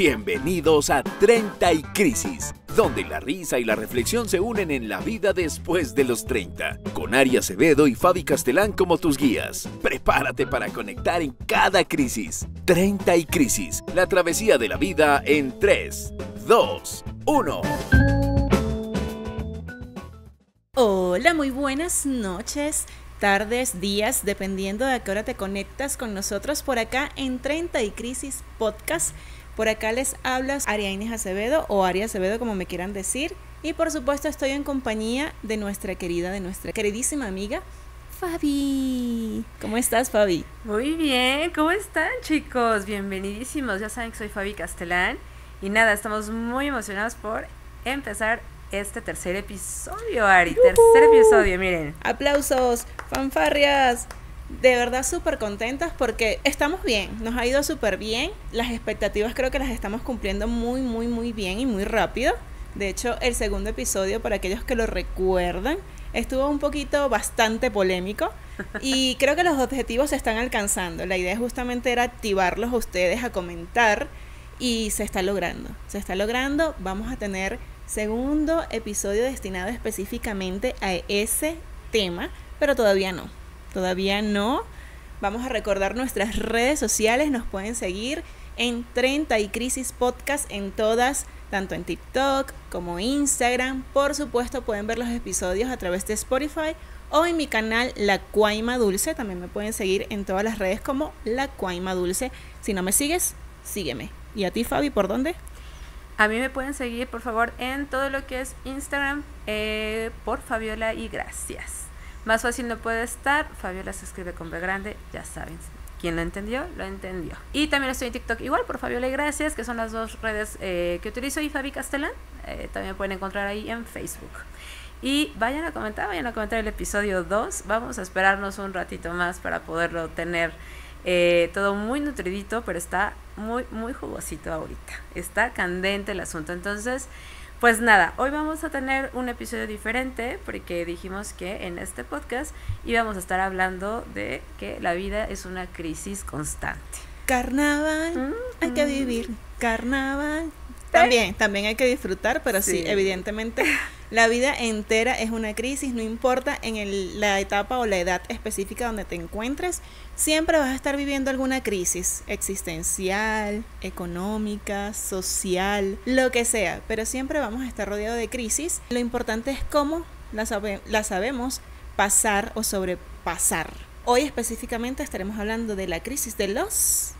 Bienvenidos a 30 y Crisis, donde la risa y la reflexión se unen en la vida después de los 30, con Aria Acevedo y Fabi Castellán como tus guías. Prepárate para conectar en cada crisis. 30 y Crisis, la travesía de la vida en 3, 2, 1... Hola, muy buenas noches, tardes, días, dependiendo de a qué hora te conectas con nosotros por acá en 30 y Crisis Podcast. Por acá les hablas Aria Acevedo o Aria Acevedo, como me quieran decir. Y por supuesto estoy en compañía de nuestra queridísima amiga Fabi. ¿Cómo estás, Fabi? Muy bien, ¿cómo están, chicos? Bienvenidísimos, ya saben que soy Fabi Castellán. Y nada, estamos muy emocionados por empezar este tercer episodio, Ari. ¡Yuhu! Tercer episodio, miren. Aplausos, fanfarrias. De verdad súper contentas porque estamos bien, nos ha ido súper bien. Las expectativas creo que las estamos cumpliendo muy, muy, muy bien y muy rápido. De hecho, el segundo episodio, para aquellos que lo recuerdan, estuvo un poquito bastante polémico. Y creo que los objetivos se están alcanzando. La idea justamente era activarlos a ustedes a comentar. Y se está logrando, se está logrando. Vamos a tener segundo episodio destinado específicamente a ese tema, pero todavía no. Vamos a recordar nuestras redes sociales. Nos pueden seguir en 30 y Crisis Podcast en todas, tanto en TikTok como Instagram. Por supuesto, pueden ver los episodios a través de Spotify o en mi canal La Cuaima Dulce. También me pueden seguir en todas las redes como La Cuaima Dulce. Si no me sigues, sígueme. ¿Y a ti, Fabi, por dónde? A mí me pueden seguir, por favor, en todo lo que es Instagram, por Fabiola y gracias. Más fácil no puede estar. Fabiola se escribe con B grande, ya saben. Quien lo entendió, lo entendió. Y también estoy en TikTok igual, por Fabiola y gracias, que son las dos redes que utilizo. Y Fabi Castellán, también pueden encontrar ahí en Facebook. Y vayan a comentar el episodio 2. Vamos a esperarnos un ratito más para poderlo tener todo muy nutridito, pero está muy, muy jugosito ahorita. Está candente el asunto. Entonces, pues nada, hoy vamos a tener un episodio diferente porque dijimos que en este podcast íbamos a estar hablando de que la vida es una crisis constante. Carnaval, hay que vivir. Carnaval. También hay que disfrutar, pero sí, evidentemente la vida entera es una crisis, no importa en la etapa o la edad específica donde te encuentres, siempre vas a estar viviendo alguna crisis existencial, económica, social, lo que sea, pero siempre vamos a estar rodeados de crisis. Lo importante es cómo la sabemos pasar o sobrepasar. Hoy específicamente estaremos hablando de la crisis de los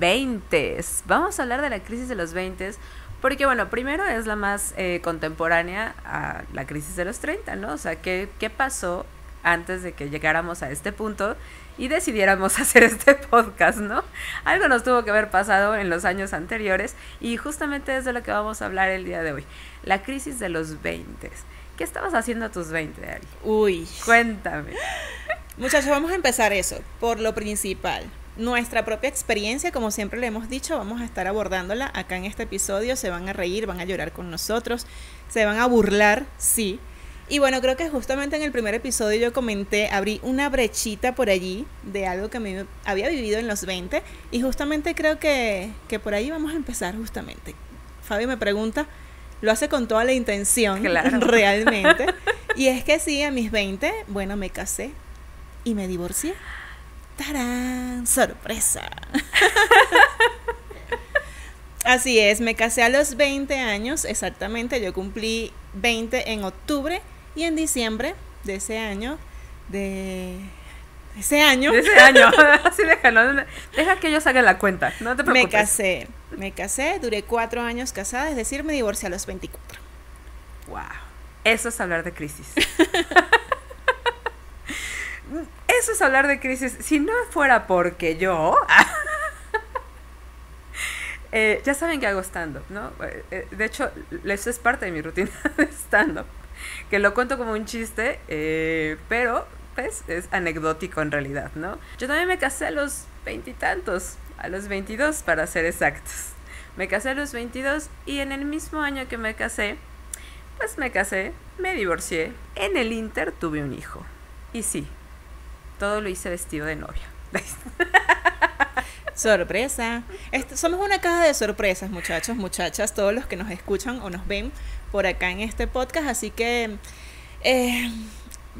20s. Vamos a hablar de la crisis de los 20s porque, bueno, primero es la más contemporánea a la crisis de los 30, ¿no? O sea, ¿qué pasó antes de que llegáramos a este punto y decidiéramos hacer este podcast, ¿no? Algo nos tuvo que haber pasado en los años anteriores y justamente es de lo que vamos a hablar el día de hoy. La crisis de los 20s. ¿Qué estabas haciendo a tus 20, Ari? Uy. Cuéntame. Muchachos, vamos a empezar eso por lo principal. Nuestra propia experiencia, como siempre le hemos dicho, vamos a estar abordándola acá en este episodio. Se van a reír, van a llorar con nosotros, se van a burlar, sí. Y bueno, creo que justamente en el primer episodio yo comenté, abrí una brechita por allí de algo que me había vivido en los 20 y justamente creo que por ahí vamos a empezar justamente. Fabi me pregunta, lo hace con toda la intención, claro, realmente. Y es que sí, a mis 20, bueno, me casé y me divorcié. ¡Tarán! ¡Sorpresa! Así es, me casé a los 20 años, exactamente, yo cumplí 20 en octubre y en diciembre de ese año, así déjalo, deja que yo saque la cuenta, no te preocupes. Me casé, duré 4 años casada, es decir, me divorcié a los 24. ¡Wow! Eso es hablar de crisis. Eso es hablar de crisis. Si no fuera porque yo ya saben que hago stand-up, ¿no? De hecho, eso es parte de mi rutina de stand-up, que lo cuento como un chiste, pero pues es anecdótico en realidad, ¿no? Yo también me casé a los 20 y tantos, a los 22 para ser exactos. Me casé a los 22 y en el mismo año que me casé, pues me casé, me divorcié. En el inter tuve un hijo. Y sí, todo lo hice vestido de novia. Sorpresa. Somos una caja de sorpresas, muchachos, muchachas, todos los que nos escuchan o nos ven por acá en este podcast. Así que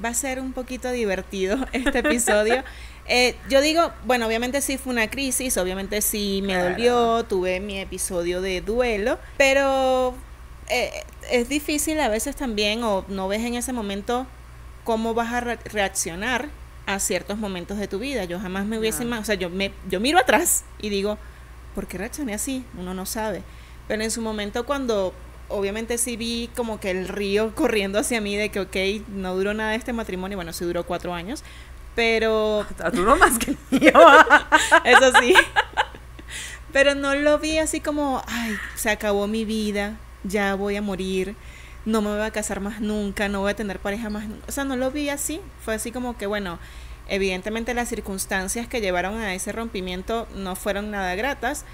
va a ser un poquito divertido este episodio. Yo digo, bueno, obviamente sí fue una crisis, obviamente sí me dolió, tuve mi episodio de duelo, pero es difícil a veces también, o no ves en ese momento cómo vas a reaccionar a ciertos momentos de tu vida. Yo jamás me hubiese imaginado, o sea, yo miro atrás y digo, ¿por qué reaccioné así? Uno no sabe. Pero en su momento, cuando obviamente sí vi como que el río corriendo hacia mí de que ok, no duró nada este matrimonio, bueno, sí duró 4 años, pero... duró más que yo. Eso sí. Pero no lo vi así como, ay, se acabó mi vida, ya voy a morir, no me voy a casar más nunca, no voy a tener pareja más nunca. O sea, no lo vi así. Fue así como que, bueno, evidentemente las circunstancias que llevaron a ese rompimiento no fueron nada gratas.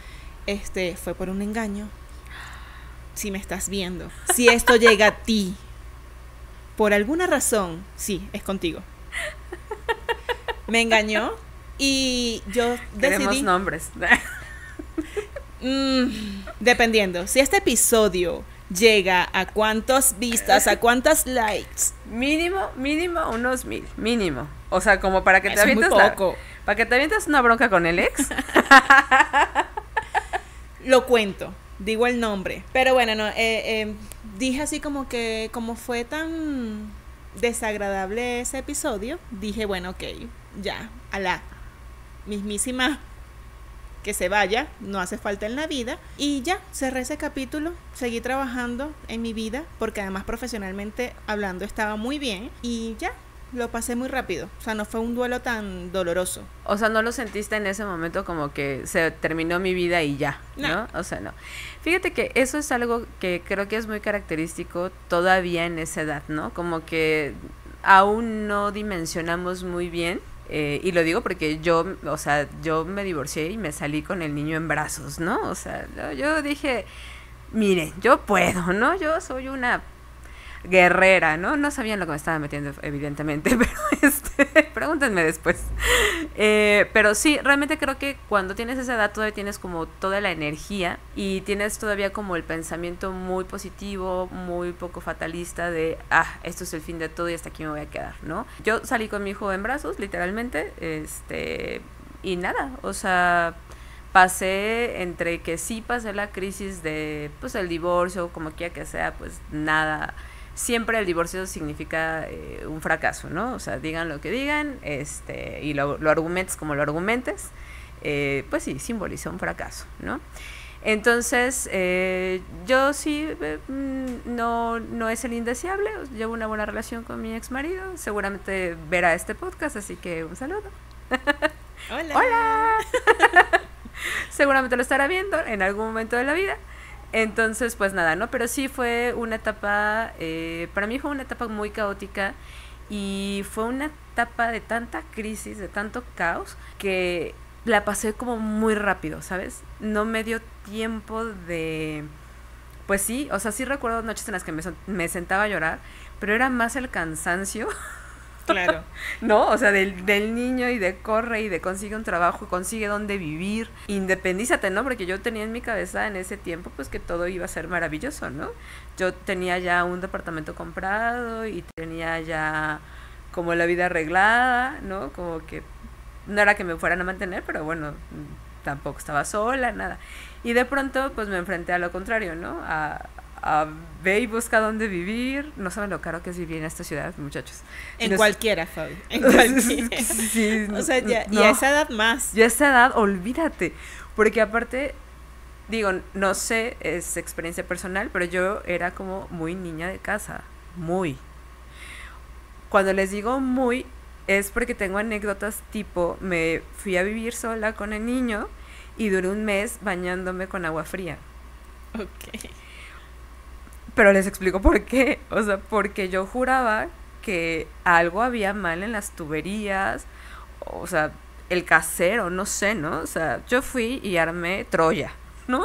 Fue por un engaño. Si me estás viendo, si esto llega a ti, por alguna razón, sí, es contigo. Me engañó y yo decidí... Queremos nombres. Dependiendo. Si este episodio... llega a cuántas vistas, a cuántas likes. Mínimo unos 1000, mínimo. O sea, como para que eso te avientes para que te avientes una bronca con el ex. Lo cuento, digo el nombre. Pero bueno, no, dije así como que, como fue tan desagradable ese episodio, dije, bueno, ok, ya, a la mismísima... que se vaya, no hace falta en la vida. Y ya, cerré ese capítulo, seguí trabajando en mi vida, porque además profesionalmente hablando estaba muy bien, y ya, lo pasé muy rápido. O sea, no fue un duelo tan doloroso. O sea, ¿no lo sentiste en ese momento como que se terminó mi vida y ya, no? O sea, no. Fíjate que eso es algo que creo que es muy característico todavía en esa edad, ¿no? Como que aún no dimensionamos muy bien. Y lo digo porque yo me divorcié y me salí con el niño en brazos, ¿no? O sea, yo dije, mire, yo puedo, ¿no? Yo soy una guerrera, ¿no? No sabían lo que me estaba metiendo, evidentemente, pero pregúntenme después. Pero sí, realmente creo que cuando tienes esa edad todavía tienes como toda la energía y tienes todavía como el pensamiento muy positivo, muy poco fatalista de, esto es el fin de todo y hasta aquí me voy a quedar, ¿no? Yo salí con mi hijo en brazos, literalmente, y nada, o sea... pasé entre que sí pasé la crisis de, pues, el divorcio, como quiera que sea, pues, nada. Siempre el divorcio significa un fracaso, ¿no? O sea, digan lo que digan, y lo argumentes como lo argumentes, pues sí, simboliza un fracaso, ¿no? Entonces, yo sí, no es el indeseable, llevo una buena relación con mi ex marido, seguramente verá este podcast, así que un saludo. Hola. Hola. Seguramente lo estará viendo en algún momento de la vida. Entonces, pues nada, ¿no? Pero sí fue una etapa, para mí fue una etapa muy caótica y fue una etapa de tanta crisis, de tanto caos, que la pasé como muy rápido, ¿sabes? No me dio tiempo de... Pues sí, o sea, sí recuerdo noches en las que me sentaba a llorar, pero era más el cansancio... Claro. No, o sea, del niño y de corre y de consigue un trabajo, consigue dónde vivir, independízate, ¿no? Porque yo tenía en mi cabeza en ese tiempo pues que todo iba a ser maravilloso, ¿no? Yo tenía ya un departamento comprado y tenía ya como la vida arreglada, ¿no? Como que no era que me fueran a mantener, pero bueno, tampoco estaba sola, nada. Y de pronto pues me enfrenté a lo contrario, ¿no? Ve y busca dónde vivir. No saben lo caro que es vivir en esta ciudad, muchachos. En cualquiera, Fabi. En cualquiera. Sí, o sea, ya, no. Y a esa edad más. Y a esa edad, olvídate. Porque aparte, digo, no sé, es experiencia personal, pero yo era como muy niña de casa. Muy. Cuando les digo muy, es porque tengo anécdotas tipo, me fui a vivir sola con el niño y duré un mes bañándome con agua fría. Ok. Pero les explico por qué, o sea, porque yo juraba que algo había mal en las tuberías, o sea, el casero, no sé, ¿no? O sea, yo fui y armé Troya, ¿no?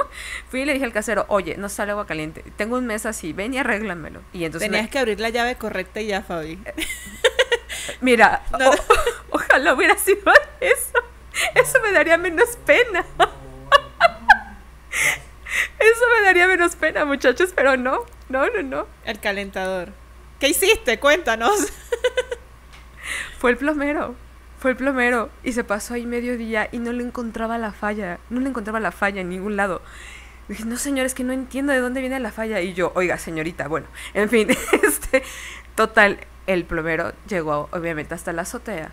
Fui y le dije al casero, oye, no sale agua caliente, tengo un mes así, ven y arréglamelo. Y entonces tenías que abrir la llave correcta y ya, Fabi. Mira, no, ojalá hubiera sido eso. Eso me daría menos pena. Eso me daría menos pena, muchachos, pero no. No, no, no. El calentador. ¿Qué hiciste? Cuéntanos. Fue el plomero. Fue el plomero y se pasó ahí mediodía y no le encontraba la falla. No le encontraba la falla en ningún lado. Y dije, no, señor, es que no entiendo de dónde viene la falla. Y yo, oiga, señorita, bueno, en fin, total, el plomero llegó obviamente hasta la azotea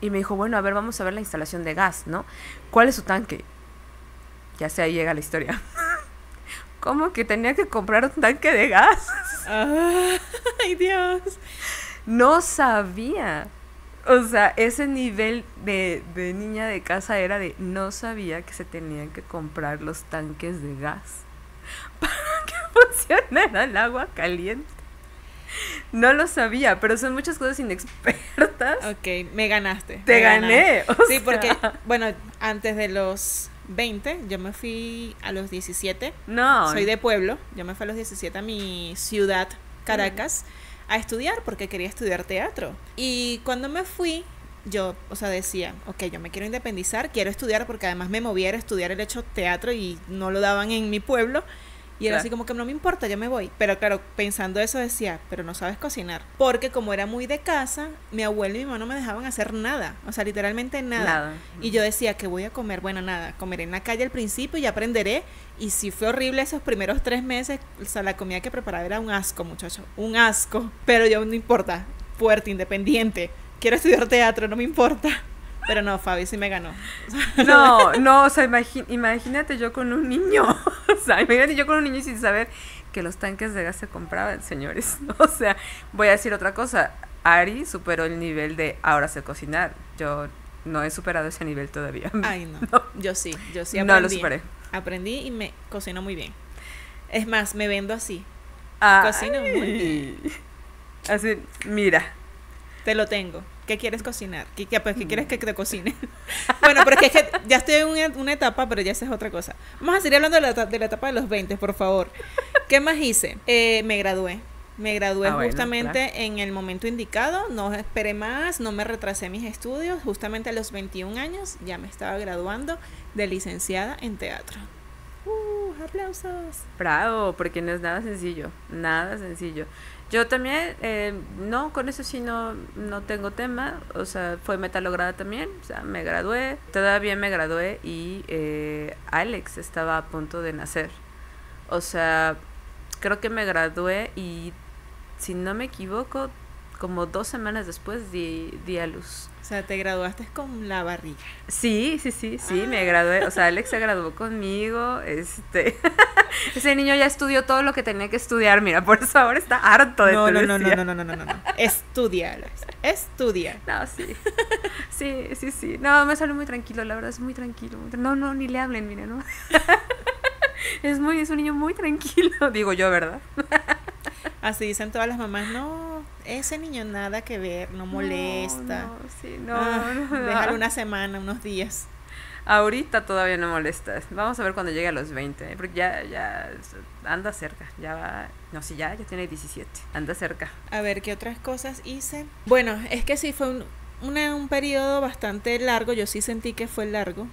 y me dijo, bueno, a ver, vamos a ver la instalación de gas, ¿no? ¿Cuál es su tanque? Ya sé, ahí llega la historia. ¿Cómo que tenía que comprar un tanque de gas? Ay, Dios. No sabía. O sea, ese nivel de niña de casa era de no sabía que se tenían que comprar los tanques de gas para que funcionara el agua caliente. No lo sabía, pero son muchas cosas inexpertas. Ok, me ganaste. Te gané. Sí, porque, bueno, antes de los 20, yo me fui a los 17. No. Soy de pueblo. Yo me fui a los 17 a mi ciudad, Caracas, a estudiar porque quería estudiar teatro. Y cuando me fui, yo, o sea, decía, ok, yo me quiero independizar, quiero estudiar, porque además me movía a estudiar el hecho teatro y no lo daban en mi pueblo. Y era así como que no me importa, yo me voy. Pero claro, pensando eso decía, pero no sabes cocinar. Porque como era muy de casa, mi abuelo y mi mamá no me dejaban hacer nada. O sea, literalmente nada. Y yo decía, ¿qué voy a comer? Bueno, nada. Comeré en la calle al principio y aprenderé. Y sí fue horrible esos primeros 3 meses. O sea, la comida que preparaba era un asco, muchacho. Un asco. Pero yo, no importa. Fuerte, independiente. Quiero estudiar teatro, no me importa. Pero no, Fabi sí me ganó. No, no, o sea, imagínate yo con un niño. O sea, imagínate yo con un niño sin saber que los tanques de gas se compraban, señores. O sea, voy a decir otra cosa. Ari superó el nivel de ahora sé cocinar. Yo no he superado ese nivel todavía. Ay, no. Yo sí aprendí. No lo superé. Aprendí y me cocino muy bien. Es más, me vendo así. Ay. Cocino muy bien. Así, mira. Te lo tengo. ¿Qué quieres cocinar? ¿Qué quieres que te cocine? Bueno, pero es que ya estoy en una etapa, pero ya esa es otra cosa. Vamos a seguir hablando de la etapa de los 20, por favor. ¿Qué más hice? Me gradué. Me gradué justamente en el momento indicado. No esperé más, no me retrasé mis estudios. Justamente a los 21 años ya me estaba graduando de licenciada en teatro. ¡Aplausos! Bravo, porque no es nada sencillo. Nada sencillo. Yo también, no, con eso sí no tengo tema, o sea, fue meta lograda también, o sea, me gradué, todavía me gradué y Alex estaba a punto de nacer, o sea, creo que me gradué y si no me equivoco, como 2 semanas después di a luz. O sea, te graduaste con la barriga. Sí, me gradué. O sea, Alex se graduó conmigo. Ese niño ya estudió todo lo que tenía que estudiar. Mira, por eso ahora está harto de todo. No. Estudia, Alex. Estudia. No, sí. Sí. No, me salió muy tranquilo, la verdad, es muy tranquilo. No, ni le hablen, mira, no. Es un niño muy tranquilo, digo yo, ¿verdad? Así dicen todas las mamás, no, ese niño nada que ver, no molesta. No. Déjalo una semana, unos días. Ahorita todavía no molestas. Vamos a ver cuando llegue a los 20, porque ya anda cerca, ya va. No, sí, ya tiene 17, anda cerca. A ver, ¿qué otras cosas hice? Bueno, es que sí fue un periodo bastante largo, yo sí sentí que fue largo,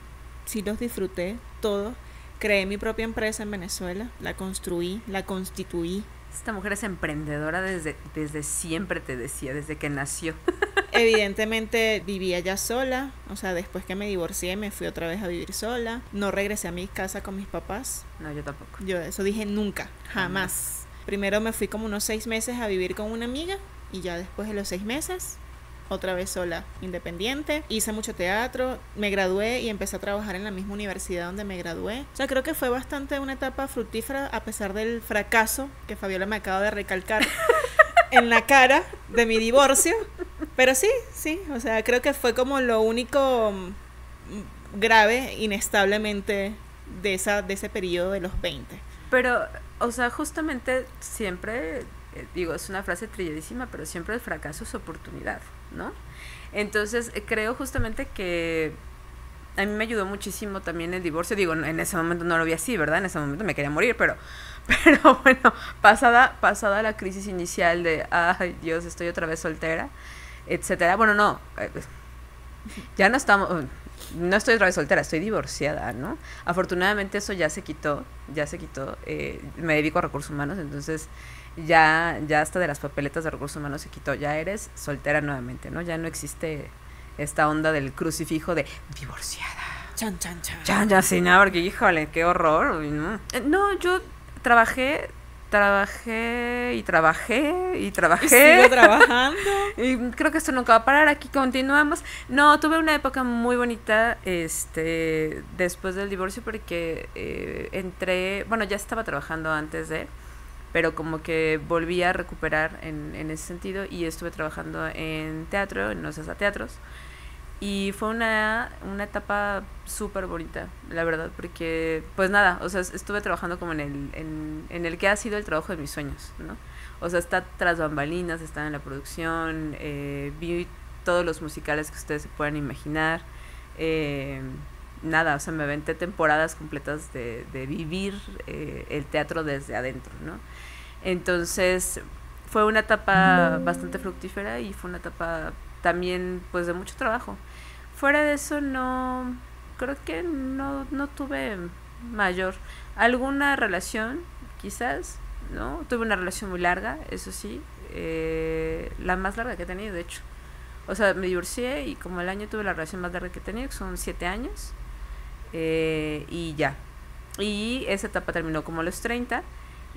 sí los disfruté todos. Creé mi propia empresa en Venezuela, la construí, la constituí. Esta mujer es emprendedora desde siempre, te decía, desde que nació. Evidentemente vivía ya sola, o sea, después que me divorcié me fui otra vez a vivir sola. No regresé a mi casa con mis papás. No, yo tampoco. Yo eso dije nunca, jamás. Primero me fui como unos 6 meses a vivir con una amiga y ya después de los 6 meses... otra vez sola, independiente. Hice mucho teatro, me gradué y empecé a trabajar en la misma universidad donde me gradué. O sea, creo que fue bastante una etapa fructífera a pesar del fracaso que Fabiola me acaba de recalcar en la cara de mi divorcio. Pero sí, o sea, creo que fue como lo único grave, inestablemente, de ese periodo de los 20. Pero, o sea, justamente siempre, digo, es una frase trilladísima, pero siempre el fracaso es oportunidad, ¿no? Entonces creo justamente que a mí me ayudó muchísimo también el divorcio, digo, en ese momento no lo vi así, ¿verdad? En ese momento me quería morir, pero bueno, pasada la crisis inicial de, ay Dios, estoy otra vez soltera, etcétera, bueno, no, ya no estamos, no estoy otra vez soltera, estoy divorciada, ¿no? Afortunadamente eso ya se quitó, me dedico a recursos humanos, entonces ya hasta de las papeletas de recursos humanos se quitó, ya eres soltera nuevamente, ¿no? Ya no existe esta onda del crucifijo de divorciada. Chan, chan, chan. Chan, ya, sí, nada, porque híjole, qué horror. No, yo trabajé. Y sigo trabajando. Y creo que esto nunca va a parar, aquí continuamos. No, tuve una época muy bonita después del divorcio porque entré, bueno, ya estaba trabajando antes de, pero como que volví a recuperar en ese sentido y estuve trabajando en teatro, en Ocesa Teatros. Y fue una etapa súper bonita, la verdad, porque, pues nada, o sea, estuve trabajando como en el que ha sido el trabajo de mis sueños, ¿no? O sea, está tras bambalinas, está en la producción, vi todos los musicales que ustedes se puedan imaginar, nada, o sea, me aventé temporadas completas de vivir el teatro desde adentro, ¿no? Entonces, fue una etapa bastante fructífera y fue una etapa también, pues, de mucho trabajo. Fuera de eso, no, creo que no tuve mayor. Alguna relación, quizás, ¿no? Tuve una relación muy larga, eso sí, la más larga que he tenido, de hecho. O sea, me divorcié y como el año tuve la relación más larga que he tenido, que son 7 años, y ya. Y esa etapa terminó como a los 30,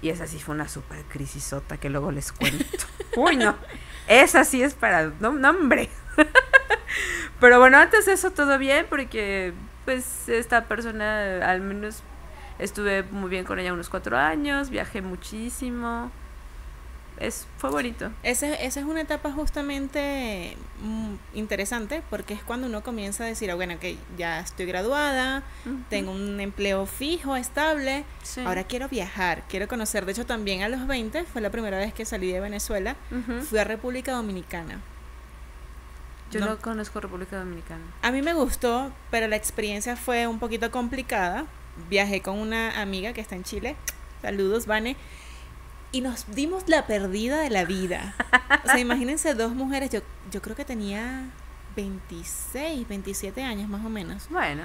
y esa sí fue una super crisisota que luego les cuento. Uy, no. Esa sí es para... No, hombre. Pero bueno, antes de eso todo bien, porque pues esta persona, al menos estuve muy bien con ella unos 4 años, viajé muchísimo, fue bonito. Esa es una etapa justamente interesante, porque es cuando uno comienza a decir, oh, bueno, que ya estoy graduada, tengo un empleo fijo, estable, sí, ahora quiero viajar, quiero conocer. De hecho, también a los 20 fue la primera vez que salí de Venezuela, fui a República Dominicana. Yo no conozco República Dominicana. A mí me gustó, pero la experiencia fue un poquito complicada. Viajé con una amiga que está en Chile, saludos, Vane, y nos dimos la perdida de la vida. O sea, imagínense, 2 mujeres, yo creo que tenía 26, 27 años más o menos. Bueno.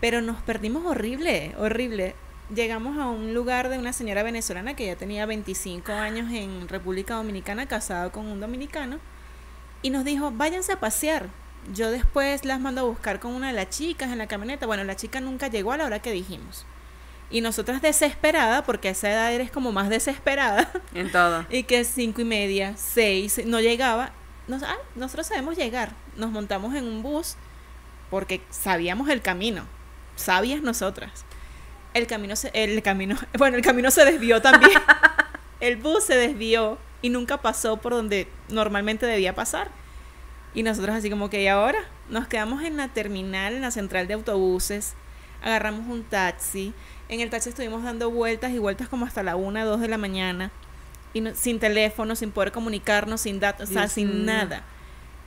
Pero nos perdimos horrible, horrible. Llegamos a un lugar de una señora venezolana que ya tenía 25 años en República Dominicana, casada con un dominicano, y nos dijo, váyanse a pasear. Yo después las mando a buscar con una de las chicas en la camioneta. Bueno, la chica nunca llegó a la hora que dijimos. Y nosotras desesperadas, porque a esa edad eres como más desesperada. En todo. Y que 5:30, 6, no llegaba. Nosotros sabemos llegar. Nos montamos en un bus porque sabíamos el camino. Sabias nosotras. El camino se desvió también. El bus se desvió y nunca pasó por donde normalmente debía pasar. Y nosotros así como que, ¿y ahora? Nos quedamos en la terminal, en la central de autobuses. Agarramos un taxi. En el taxi estuvimos dando vueltas y vueltas como hasta la 1, 2 de la mañana. Y sin teléfono, sin poder comunicarnos, sin datos, o sea, sin nada.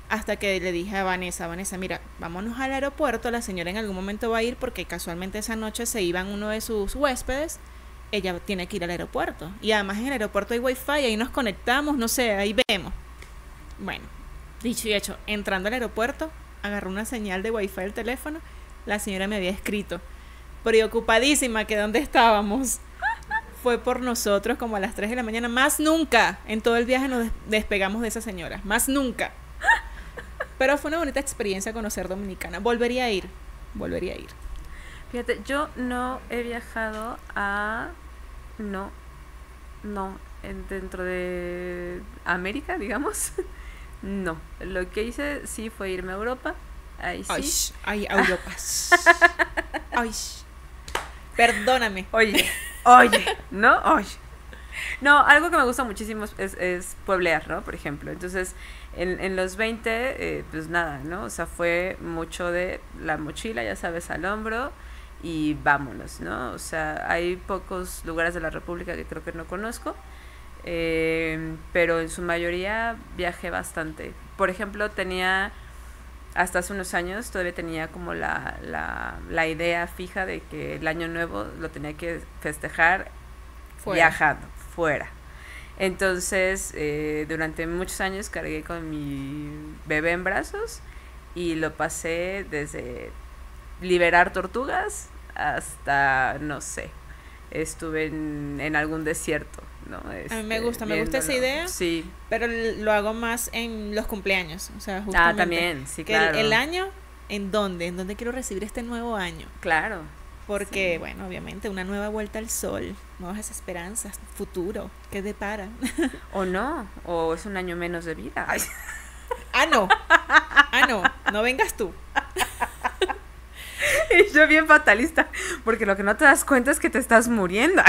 Hasta que le dije a Vanessa, mira, vámonos al aeropuerto, la señora en algún momento va a ir porque casualmente esa noche se iban uno de sus huéspedes, ella tiene que ir al aeropuerto. Y además en el aeropuerto hay wifi, ahí nos conectamos, no sé, ahí vemos. Bueno, dicho y hecho, entrando al aeropuerto, agarró una señal de wifi del teléfono, la señora me había escrito, preocupadísima que dónde estábamos. Fue por nosotros como a las 3 de la mañana. Más nunca en todo el viaje nos despegamos de esa señora, más nunca. Pero fue una bonita experiencia conocer Dominicana. Volvería a ir. Fíjate, yo no he viajado a... No, dentro de América, digamos. No, lo que hice sí fue irme a Europa. Ahí sí. Ay, Europa. Ay, perdóname. Oye, ¿no? Oye. No, algo que me gusta muchísimo es pueblear, ¿no? Por ejemplo. Entonces, en los 20, pues nada, ¿no? O sea, fue mucho de la mochila, ya sabes, al hombro y vámonos, ¿no? O sea, hay pocos lugares de la República que creo que no conozco, pero en su mayoría viajé bastante. Por ejemplo, hasta hace unos años todavía tenía como la idea fija de que el año nuevo lo tenía que festejar viajando, fuera. Entonces, durante muchos años cargué con mi bebé en brazos y lo pasé desde liberar tortugas hasta, no sé, estuve en algún desierto, ¿no? A mí me gusta esa idea, sí, pero lo hago más en los cumpleaños, o sea, justamente también, sí, claro, que el año, ¿en dónde quiero recibir este nuevo año? Claro. Porque, sí, bueno, obviamente, una nueva vuelta al sol, nuevas esperanzas, futuro, ¿qué depara? O no, o es un año menos de vida. Ay. No vengas tú. Y yo bien fatalista, porque lo que no te das cuenta es que te estás muriendo.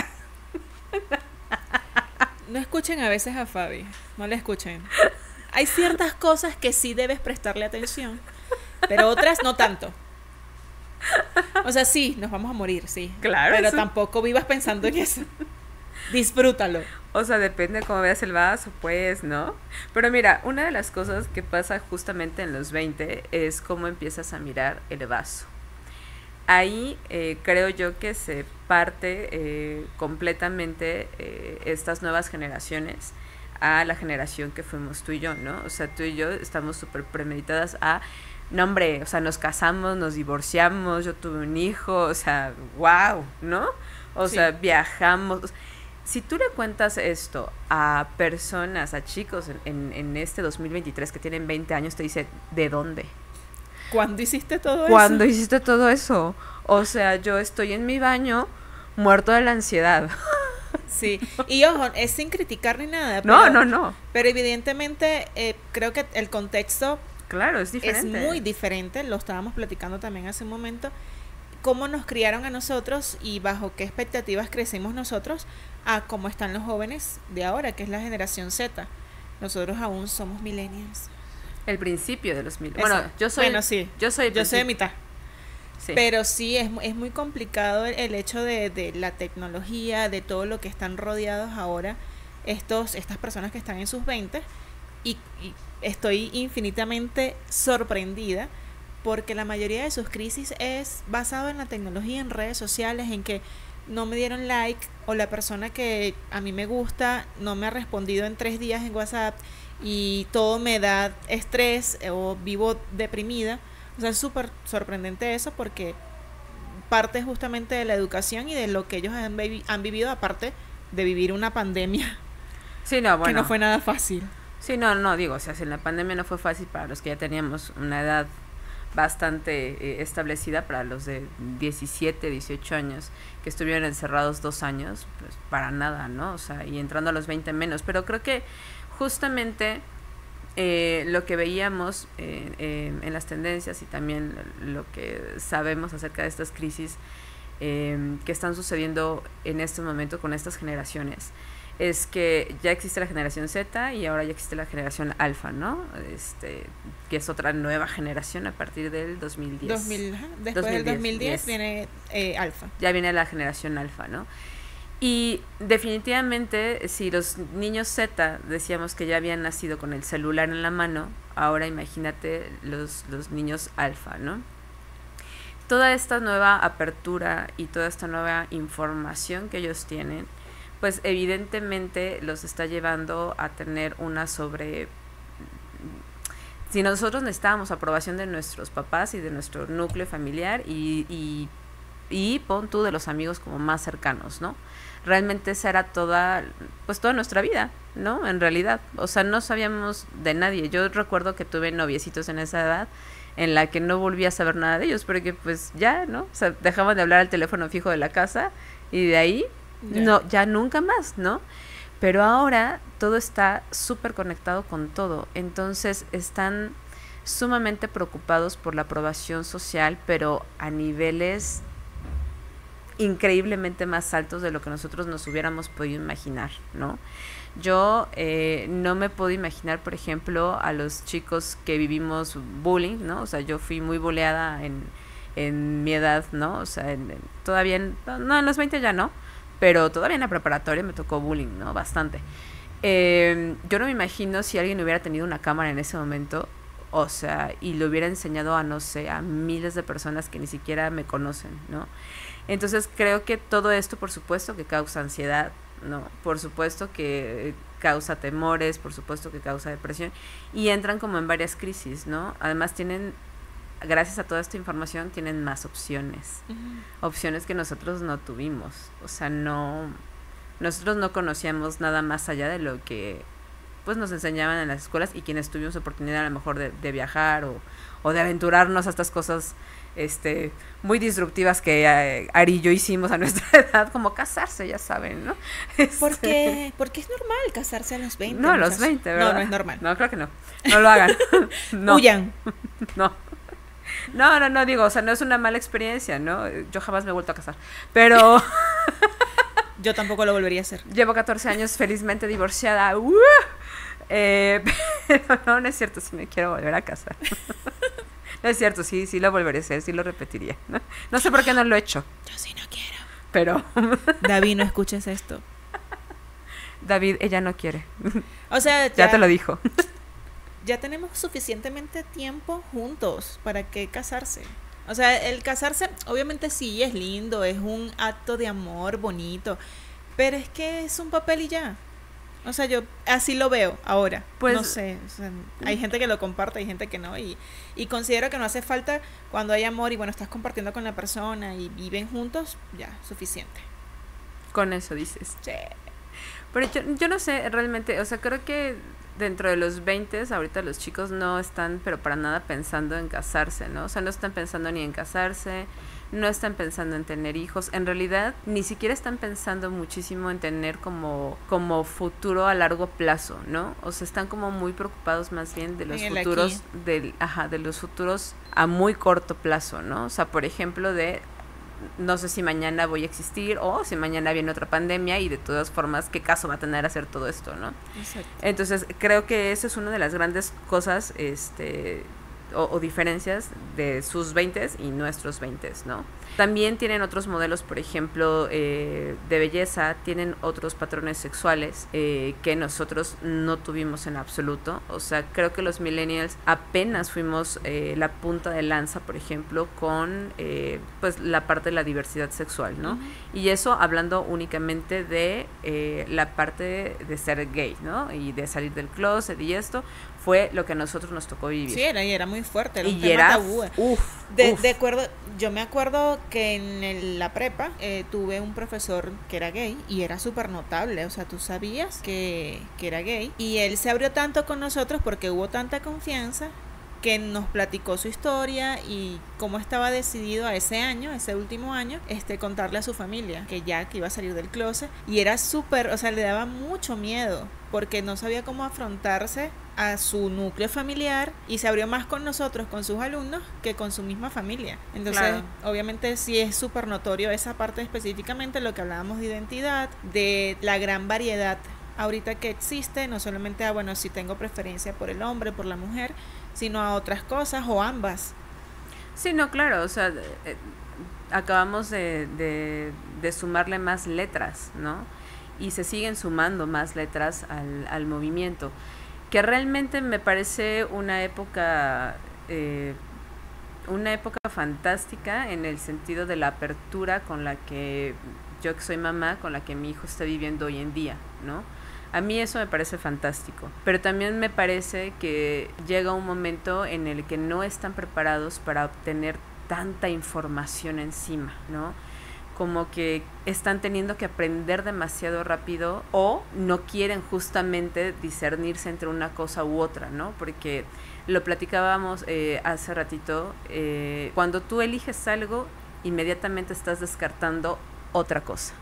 No escuchen a veces a Fabi, no la escuchen. Hay ciertas cosas que sí debes prestarle atención, pero otras no tanto. O sea, sí, nos vamos a morir, sí. Claro. Pero tampoco vivas pensando en eso. Disfrútalo. O sea, depende de cómo veas el vaso, pues, ¿no? Pero mira, una de las cosas que pasa justamente en los 20 es cómo empiezas a mirar el vaso. Ahí creo yo que se parte completamente estas nuevas generaciones a la generación que fuimos tú y yo, ¿no? O sea, tú y yo estamos súper premeditadas a... No, hombre, o sea, nos casamos, nos divorciamos, yo tuve un hijo, o sea, wow, ¿no? O sí. sea, viajamos. Si tú le cuentas esto a personas, a chicos en este 2023 que tienen 20 años, te dicen, ¿de dónde? ¿Cuándo hiciste todo eso? ¿Cuándo hiciste todo eso? O sea, yo estoy en mi baño muerto de la ansiedad. Sí, y ojo, es sin criticar ni nada. Pero, no. Pero evidentemente creo que el contexto... Claro, es diferente. Es muy diferente, lo estábamos platicando también hace un momento, cómo nos criaron a nosotros y bajo qué expectativas crecimos nosotros a cómo están los jóvenes de ahora, que es la generación Z. Nosotros aún somos millennials. El principio de los millennials. Bueno, yo soy mitad. Sí. Pero sí, es muy complicado el hecho de la tecnología, de todo lo que están rodeados ahora estas personas que están en sus 20 y estoy infinitamente sorprendida porque la mayoría de sus crisis es basado en la tecnología, en redes sociales, en que no me dieron like o la persona que a mí me gusta no me ha respondido en 3 días en WhatsApp y todo me da estrés o vivo deprimida. O sea, es súper sorprendente eso porque parte justamente de la educación y de lo que ellos han vivido, aparte de vivir una pandemia. Sí, no, bueno. Que no fue nada fácil. Sí, no, digo, o sea, si en la pandemia no fue fácil para los que ya teníamos una edad bastante establecida, para los de 17, 18 años, que estuvieron encerrados 2 años, pues para nada, ¿no? O sea, y entrando a los 20 menos, pero creo que justamente lo que veíamos en las tendencias y también lo que sabemos acerca de estas crisis que están sucediendo en este momento con estas generaciones, es que ya existe la generación Z y ahora ya existe la generación alfa, ¿no? Que es otra nueva generación a partir del 2010. Después del 2010 viene alfa. Ya viene la generación alfa, ¿no? Y definitivamente, si los niños Z decíamos que ya habían nacido con el celular en la mano, ahora imagínate los niños alfa, ¿no? Toda esta nueva apertura y toda esta nueva información que ellos tienen, pues evidentemente los está llevando a tener una sobre... Si nosotros necesitábamos aprobación de nuestros papás y de nuestro núcleo familiar y pon tú de los amigos como más cercanos, ¿no? Realmente esa era toda nuestra vida, ¿no? En realidad, o sea, no sabíamos de nadie. Yo recuerdo que tuve noviecitos en esa edad en la que no volví a saber nada de ellos, porque pues ya, ¿no? O sea, dejaban de hablar al teléfono fijo de la casa y de ahí... Yeah. No, ya nunca más, ¿no? Pero ahora todo está súper conectado con todo, entonces están sumamente preocupados por la aprobación social, pero a niveles increíblemente más altos de lo que nosotros nos hubiéramos podido imaginar, ¿no? Yo no me puedo imaginar, por ejemplo, a los chicos que vivimos bullying, ¿no? O sea, yo fui muy buleada en mi edad, ¿no? O sea, todavía, en los 20 ya no, pero todavía en la preparatoria me tocó bullying, ¿no? Bastante. Yo no me imagino si alguien hubiera tenido una cámara en ese momento, o sea, y lo hubiera enseñado a, no sé, a miles de personas que ni siquiera me conocen, ¿no? Entonces creo que todo esto, por supuesto, que causa ansiedad, ¿no? Por supuesto que causa temores, por supuesto que causa depresión, y entran como en varias crisis, ¿no? Además tienen gracias a toda esta información tienen más opciones, opciones que nosotros no tuvimos, o sea, no, nosotros no conocíamos nada más allá de lo que pues nos enseñaban en las escuelas, y quienes tuvimos oportunidad a lo mejor de viajar o de aventurarnos a estas cosas muy disruptivas que Ari y yo hicimos a nuestra edad, como casarse, ya saben, ¿no? Porque es normal casarse a los 20. No, a los 20, ¿verdad? No, no es normal. No, creo que no. No lo hagan. No. Huyan. No, digo, o sea, no es una mala experiencia, ¿no? Yo jamás me he vuelto a casar, pero... Yo tampoco lo volvería a hacer. Llevo 14 años felizmente divorciada. Pero no es cierto, si me quiero volver a casar. No es cierto, sí lo volveré a hacer, sí lo repetiría, ¿no? No sé por qué no lo he hecho. Yo sí no quiero. Pero... David, no escuches esto. David, ella no quiere. O sea, ya te lo dijo. Ya tenemos suficientemente tiempo juntos, ¿para qué casarse? O sea, el casarse, obviamente sí, es lindo, es un acto de amor bonito, pero es que es un papel y ya. O sea, yo así lo veo ahora, pues, no sé, o sea, hay gente que lo comparte, hay gente que no, y considero que no hace falta. Cuando hay amor y bueno, estás compartiendo con la persona y viven juntos, ya, suficiente. Con eso dices. Sí. Pero yo no sé realmente, o sea, creo que dentro de los 20, ahorita los chicos no están, pero para nada pensando en casarse, ¿no? O sea, no están pensando ni en casarse, no están pensando en tener hijos, en realidad ni siquiera están pensando muchísimo en tener como futuro a largo plazo, ¿no? O sea, están como muy preocupados más bien de los futuros, de los futuros a muy corto plazo, ¿no? O sea, por ejemplo, no sé si mañana voy a existir o si mañana viene otra pandemia, y de todas formas, ¿qué caso va a tener hacer todo esto, no? Exacto. Entonces, creo que esa es una de las grandes cosas, o diferencias de sus 20s y nuestros 20s, ¿no? También tienen otros modelos, por ejemplo, de belleza, tienen otros patrones sexuales que nosotros no tuvimos en absoluto. O sea, creo que los millennials apenas fuimos la punta de lanza, por ejemplo, con pues la parte de la diversidad sexual, ¿no? Uh-huh. Y eso hablando únicamente de la parte de ser gay, ¿no? Y de salir del closet y esto... Fue lo que a nosotros nos tocó vivir. Sí, era muy fuerte, era un tema tabú. Yo me acuerdo que en la prepa tuve un profesor que era gay y era súper notable, o sea, tú sabías que era gay, y él se abrió tanto con nosotros porque hubo tanta confianza que nos platicó su historia y cómo estaba decidido a ese último año, contarle a su familia que ya que iba a salir del closet, y era súper, o sea, le daba mucho miedo porque no sabía cómo afrontarse a su núcleo familiar, y se abrió más con nosotros, con sus alumnos, que con su misma familia. Entonces, claro, obviamente sí es súper notorio esa parte, específicamente lo que hablábamos de identidad, de la gran variedad ahorita que existe, no solamente a, bueno, si tengo preferencia por el hombre, por la mujer, sino a otras cosas o ambas. Sí, no, claro, o sea, acabamos de sumarle más letras, ¿no? Y se siguen sumando más letras al movimiento, que realmente me parece una época fantástica en el sentido de la apertura con la que yo, que soy mamá, con la que mi hijo está viviendo hoy en día, ¿no? A mí eso me parece fantástico, pero también me parece que llega un momento en el que no están preparados para obtener tanta información encima, ¿no? Como que están teniendo que aprender demasiado rápido, o no quieren justamente discernirse entre una cosa u otra, ¿no? Porque lo platicábamos hace ratito, cuando tú eliges algo, inmediatamente estás descartando otra cosa.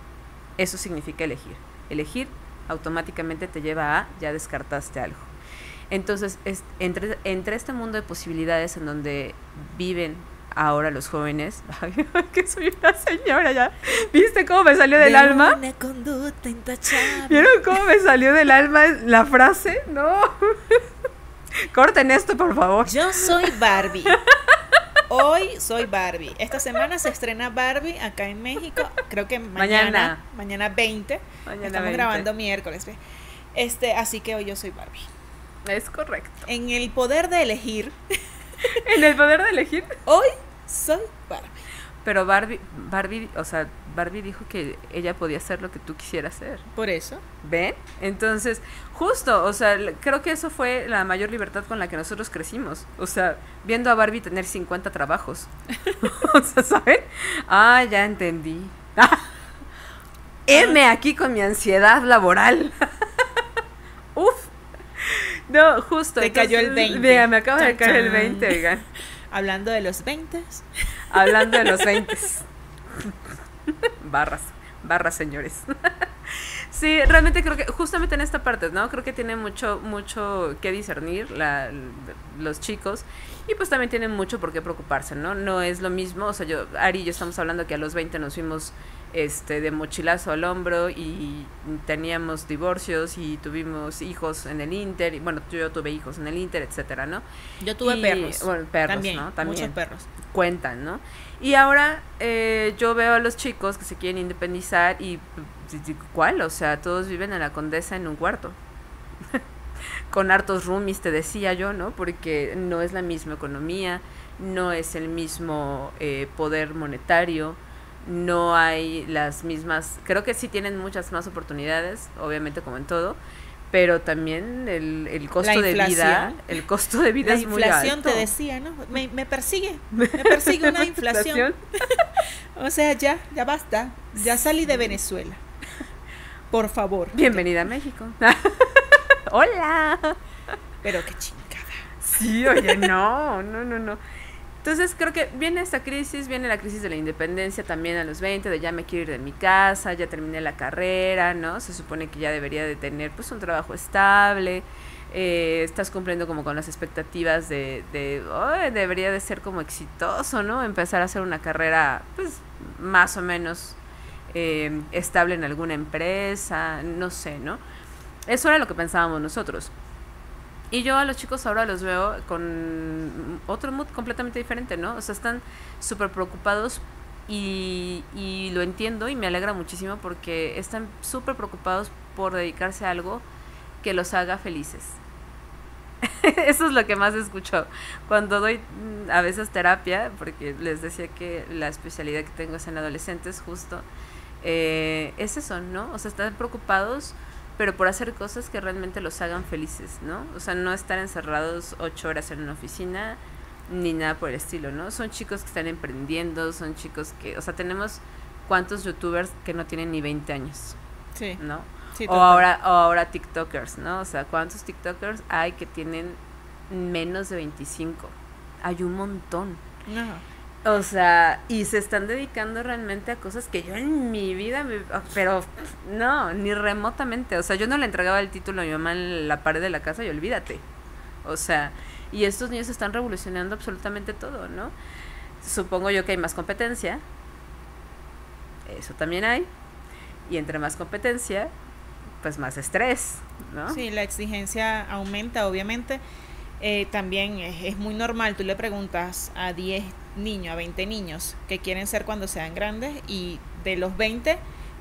Eso significa elegir. Elegir automáticamente te lleva a ya descartaste algo. Entonces, entre este mundo de posibilidades en donde viven ahora los jóvenes, ay, que soy una señora ya, ¿viste cómo me salió del alma? Una conducta intachable. ¿Vieron cómo me salió del alma la frase? No, corten esto, por favor. Yo soy Barbie. Hoy soy Barbie. Esta semana se estrena Barbie acá en México, creo que mañana 20, mañana estamos 20. Grabando miércoles, ¿ves? Así que hoy yo soy Barbie. Es correcto. En el poder de elegir. Hoy soy Barbie. Pero Barbie, o sea, Barbie dijo que ella podía hacer lo que tú quisieras hacer. Por eso. ¿Ven? Entonces, justo, o sea, creo que eso fue la mayor libertad con la que nosotros crecimos. O sea, viendo a Barbie tener 50 trabajos. O sea, ¿saben? Ah, ya entendí. M aquí con mi ansiedad laboral. Uf. No, justo. Te cayó el 20. Mira, me acaba de caer el 20, oigan. Hablando de los 20. Hablando de los 20. Barras, señores. Sí, realmente creo que justamente en esta parte, ¿no? Creo que tienen mucho que discernir los chicos, y pues también tienen mucho por qué preocuparse, ¿no? No es lo mismo, o sea, Ari y yo estamos hablando que a los 20 nos fuimos de mochilazo al hombro y teníamos divorcios y tuvimos hijos en el Inter, y bueno, yo tuve hijos en el Inter, etcétera, ¿no? Yo tuve perros. Bueno, perros, también, ¿no? También. Muchos perros. Cuentan, ¿no? Y ahora yo veo a los chicos que se quieren independizar y ¿cuál? O sea, todos viven en la Condesa en un cuarto. Con hartos roomies, te decía yo, ¿no? Porque no es la misma economía, no es el mismo poder monetario, no hay las mismas... Creo que sí tienen muchas más oportunidades, obviamente como en todo, pero también el costo de vida, es muy alto. La inflación, te decía, ¿no? Me persigue una inflación. O sea, ya basta, ya salí de Venezuela. Por favor. Bienvenida a México. Hola. Pero qué chingada. Sí, oye, no. Entonces creo que viene esta crisis, viene la crisis de la independencia también a los 20, de ya me quiero ir de mi casa, ya terminé la carrera, ¿no? Se supone que ya debería de tener pues un trabajo estable, estás cumpliendo como con las expectativas de debería de ser como exitoso, ¿no? Empezar a hacer una carrera pues más o menos estable en alguna empresa, no sé, ¿no? Eso era lo que pensábamos nosotros. Y yo a los chicos ahora los veo con otro mood completamente diferente, ¿no? O sea, están súper preocupados y lo entiendo y me alegra muchísimo porque están súper preocupados por dedicarse a algo que los haga felices. Eso es lo que más escucho cuando doy a veces terapia, porque les decía que la especialidad que tengo es en adolescentes, justo. Es eso, ¿no? O sea, están preocupados pero por hacer cosas que realmente los hagan felices, ¿no? O sea, no estar encerrados 8 horas en una oficina, ni nada por el estilo, ¿no? Son chicos que están emprendiendo, son chicos que... O sea, tenemos cuántos youtubers que no tienen ni 20 años, sí, ¿no? Sí, o ahora tiktokers, ¿no? O sea, ¿cuántos tiktokers hay que tienen menos de 25? Hay un montón. No. O sea, y se están dedicando realmente a cosas que yo en mi vida, pero no, ni remotamente. O sea, yo no le entregaba el título a mi mamá en la pared de la casa y olvídate. O sea, y estos niños están revolucionando absolutamente todo, ¿no? Supongo yo que hay más competencia. Eso también hay. Y entre más competencia, pues más estrés, ¿no? Sí, la exigencia aumenta, obviamente. También es muy normal, tú le preguntas a 10 niños, a 20 niños que quieren ser cuando sean grandes, y de los 20,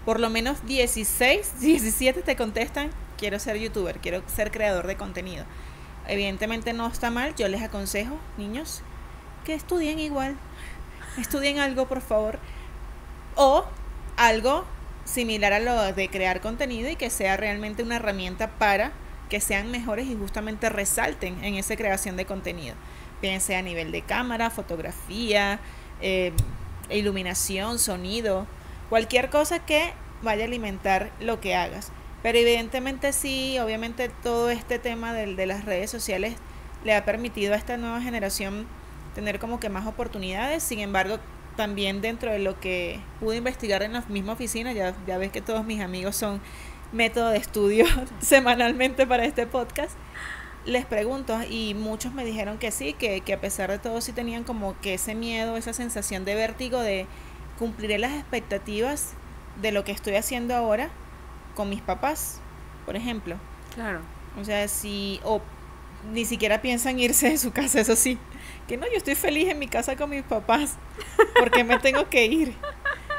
por lo menos 16, 17 te contestan quiero ser youtuber, quiero ser creador de contenido. Evidentemente no está mal, yo les aconsejo, niños, que estudien igual, estudien algo por favor, o algo similar a lo de crear contenido y que sea realmente una herramienta para que sean mejores y justamente resalten en esa creación de contenido. Piense a nivel de cámara, fotografía, iluminación, sonido, cualquier cosa que vaya a alimentar lo que hagas. Pero evidentemente sí, obviamente todo este tema de las redes sociales le ha permitido a esta nueva generación tener como que más oportunidades. Sin embargo, también dentro de lo que pude investigar en la misma oficina, ya ves que todos mis amigos son... método de estudio semanalmente para este podcast, les pregunto y muchos me dijeron que sí, que a pesar de todo sí tenían como que ese miedo, esa sensación de vértigo de cumpliré las expectativas de lo que estoy haciendo ahora con mis papás, por ejemplo. Claro. O sea, si o ni siquiera piensan irse de su casa, eso sí, que no, yo estoy feliz en mi casa con mis papás, porque me tengo que ir.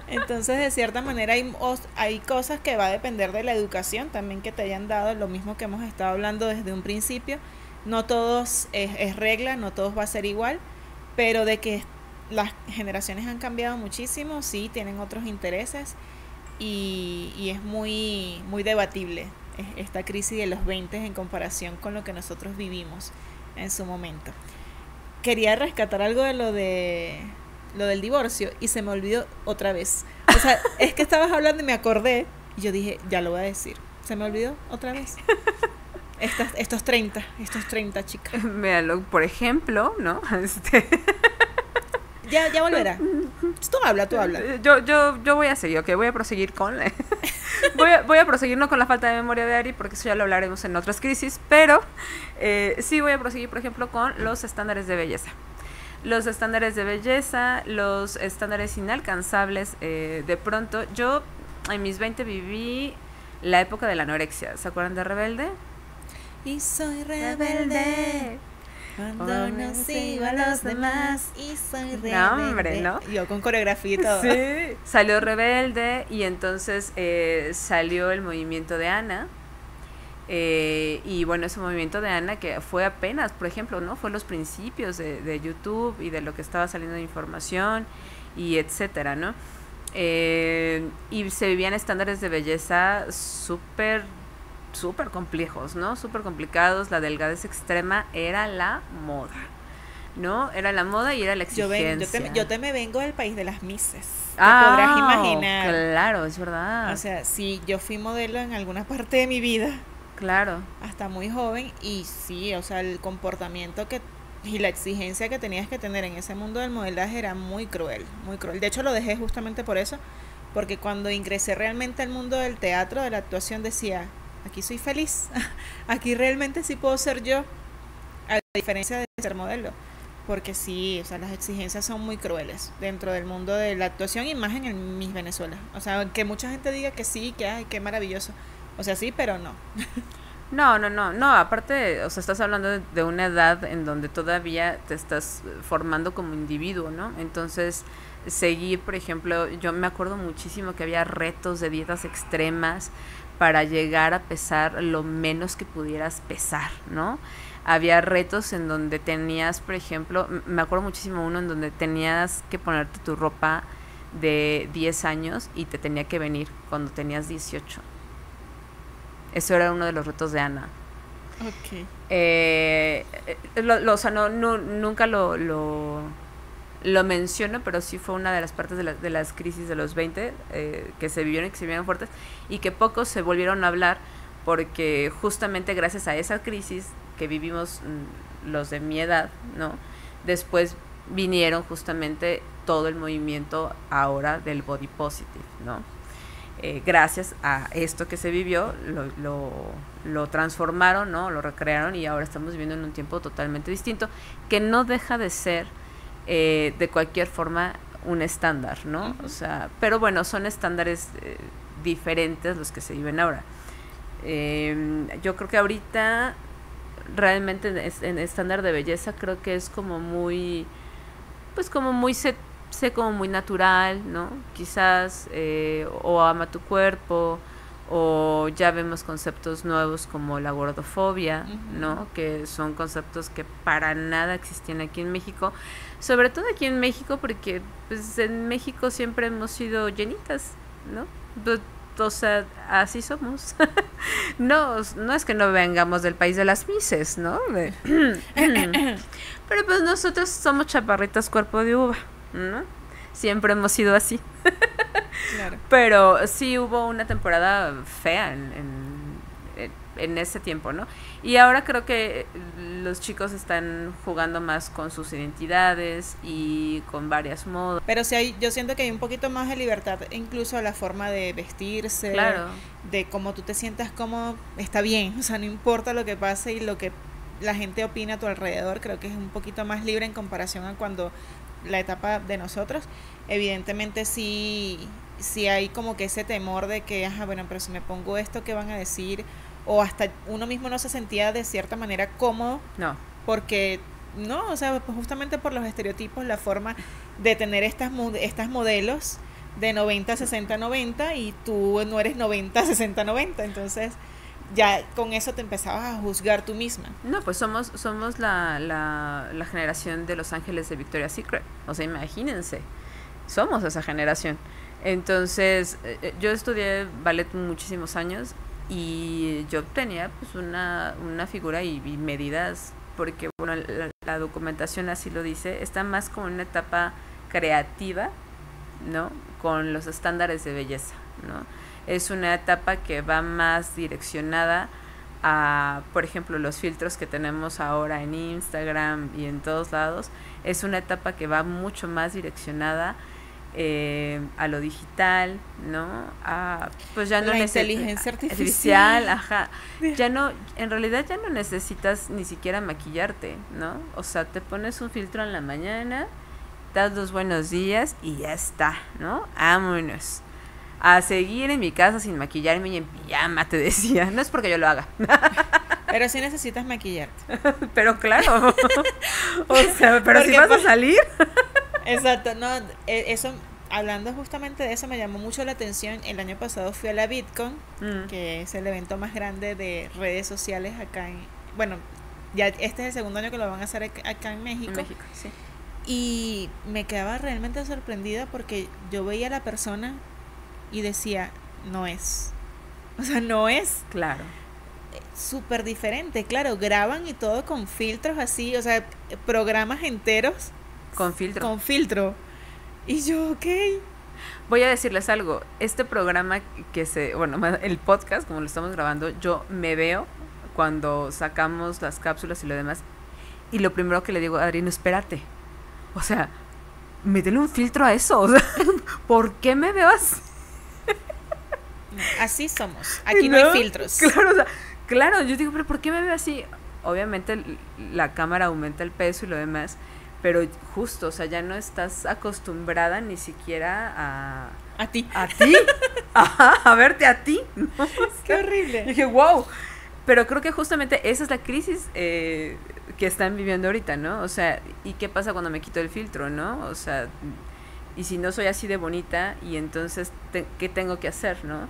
Entonces, de cierta manera, hay cosas que va a depender de la educación también que te hayan dado, lo mismo que hemos estado hablando desde un principio. No todos es regla, no todos va a ser igual, pero de que las generaciones han cambiado muchísimo, sí, tienen otros intereses y es muy, muy debatible esta crisis de los 20 en comparación con lo que nosotros vivimos en su momento. Quería rescatar algo de lo del divorcio y se me olvidó otra vez. O sea, es que estabas hablando y me acordé y yo dije, ya lo voy a decir. Se me olvidó otra vez. Estos 30, chicas. Véalo, por ejemplo, ¿no? Ya volverá. Tú habla. Yo voy a seguir, ok, voy a proseguir con la... voy a proseguir no con la falta de memoria de Ari, porque eso ya lo hablaremos en otras crisis, pero sí voy a proseguir, por ejemplo, con los estándares de belleza. Los estándares de belleza, los estándares inalcanzables, de pronto, yo en mis 20 viví la época de la anorexia, ¿se acuerdan de Rebelde? Y soy rebelde. Cuando no sigo a los demás y soy rebelde. No, hombre, ¿no? Yo con coreografía y todo. Sí. Salió Rebelde y entonces salió el movimiento de Ana. Y bueno, ese movimiento de Ana que fue apenas, por ejemplo, ¿no? Fue los principios de YouTube y de lo que estaba saliendo de información y etcétera, ¿no? Y se vivían estándares de belleza súper complejos, ¿no? Súper complicados, la delgadez extrema era la moda, ¿no? Era la moda y era la exigencia. Yo te me vengo del país de las misses, podrás imaginar. Claro, es verdad. O sea, sí, yo fui modelo en alguna parte de mi vida. Claro. Hasta muy joven y sí, o sea, el comportamiento y la exigencia que tenías que tener en ese mundo del modelaje era muy cruel, muy cruel. De hecho, lo dejé justamente por eso, porque cuando ingresé realmente al mundo del teatro, de la actuación, decía... Aquí soy feliz, aquí realmente sí puedo ser yo, a diferencia de ser modelo, porque sí, o sea, las exigencias son muy crueles dentro del mundo de la actuación y más en Miss Venezuela. O sea, que mucha gente diga que sí, que ay, qué maravilloso, o sea, sí, pero no. No, aparte, o sea, estás hablando de una edad en donde todavía te estás formando como individuo, ¿no? Entonces, seguir, por ejemplo, yo me acuerdo muchísimo que había retos de dietas extremas, para llegar a pesar lo menos que pudieras pesar, ¿no? Había retos en donde tenías, por ejemplo, me acuerdo muchísimo uno en donde tenías que ponerte tu ropa de 10 años y te tenía que venir cuando tenías 18. Eso era uno de los retos de Ana. Ok. O sea, nunca lo menciono, pero sí fue una de las partes de las crisis de los 20 que se vivieron y que se vivieron fuertes y que pocos se volvieron a hablar porque justamente gracias a esa crisis que vivimos los de mi edad, ¿no? Después vinieron justamente todo el movimiento ahora del body positive, ¿no? Gracias a esto que se vivió lo transformaron, ¿no? Lo recrearon y ahora estamos viviendo en un tiempo totalmente distinto que no deja de ser de cualquier forma un estándar, ¿no? Uh-huh. O sea, pero bueno, son estándares diferentes los que se viven ahora. Yo creo que ahorita realmente en estándar de belleza creo que es como muy, pues como muy como muy natural, ¿no? Quizás o ama tu cuerpo o ya vemos conceptos nuevos como la gordofobia, uh-huh, ¿no? Que son conceptos que para nada existían aquí en México, sobre todo aquí en México porque pues en México siempre hemos sido llenitas, ¿no? O sea, así somos. No es que no vengamos del país de las mises, ¿no? Pero pues nosotros somos chaparritas cuerpo de uva, ¿no? Siempre hemos sido así. Claro. Pero sí hubo una temporada fea en ese tiempo, ¿no? Y ahora creo que los chicos están jugando más con sus identidades y con varias modas. Pero sí yo siento que hay un poquito más de libertad, incluso la forma de vestirse, claro, de cómo tú te sientas cómodo, está bien, o sea, no importa lo que pase y lo que la gente opina a tu alrededor, creo que es un poquito más libre en comparación a cuando la etapa de nosotros. Evidentemente sí hay como que ese temor de que, ajá, bueno, pero si me pongo esto, ¿qué van a decir? O hasta uno mismo no se sentía de cierta manera cómodo. No. Porque, no, o sea, pues justamente por los estereotipos, la forma de tener estas modelos de 90, 60, 90 y tú no eres 90, 60, 90. Entonces, ya con eso te empezabas a juzgar tú misma. No, pues somos la generación de Los Ángeles de Victoria's Secret. O sea, imagínense, somos esa generación. Entonces, yo estudié ballet muchísimos años y yo tenía pues una figura y medidas, porque bueno, la documentación así lo dice, está más como en una etapa creativa, ¿no? Con los estándares de belleza, ¿no? Es una etapa que va más direccionada a, por ejemplo, los filtros que tenemos ahora en Instagram y en todos lados. Es una etapa que va mucho más direccionada a lo digital, ¿no? A, pues ya no la inteligencia artificial, ajá. Ya no, en realidad ya no necesitas ni siquiera maquillarte, ¿no? O sea, te pones un filtro en la mañana, das los buenos días y ya está, ¿no? Vámonos. A seguir en mi casa sin maquillarme y en pijama, te decía. No es porque yo lo haga. Pero sí necesitas maquillarte. Pero claro. O sea, pero si vas a salir. Exacto, no, eso, hablando justamente de eso, me llamó mucho la atención. El año pasado fui a la Bitcoin, que es el evento más grande de redes sociales acá en, bueno, ya este es el segundo año que lo van a hacer acá en México. En México, sí. Y me quedaba realmente sorprendida porque yo veía a la persona y decía, no es. O sea, no es. Claro. Súper diferente, claro. Graban y todo con filtros así, o sea, programas enteros. Con filtro. Con filtro. Y yo, ok. Voy a decirles algo. Este programa que bueno, el podcast, como lo estamos grabando, yo me veo cuando sacamos las cápsulas y lo demás. Y lo primero que le digo a Adrián, espérate. O sea, métele un filtro a eso. O sea, ¿por qué me veo así? Así somos. Aquí no hay filtros. Claro, o sea, claro, yo digo, pero ¿por qué me veo así? Obviamente la cámara aumenta el peso y lo demás. Pero justo, o sea, ya no estás acostumbrada ni siquiera a... A ti. A ti. Ajá, a verte a ti. No, o sea, qué horrible. Dije, wow. Pero creo que justamente esa es la crisis que están viviendo ahorita, ¿no? O sea, ¿y qué pasa cuando me quito el filtro, no? O sea, y si no soy así de bonita, y entonces, ¿qué tengo que hacer, no?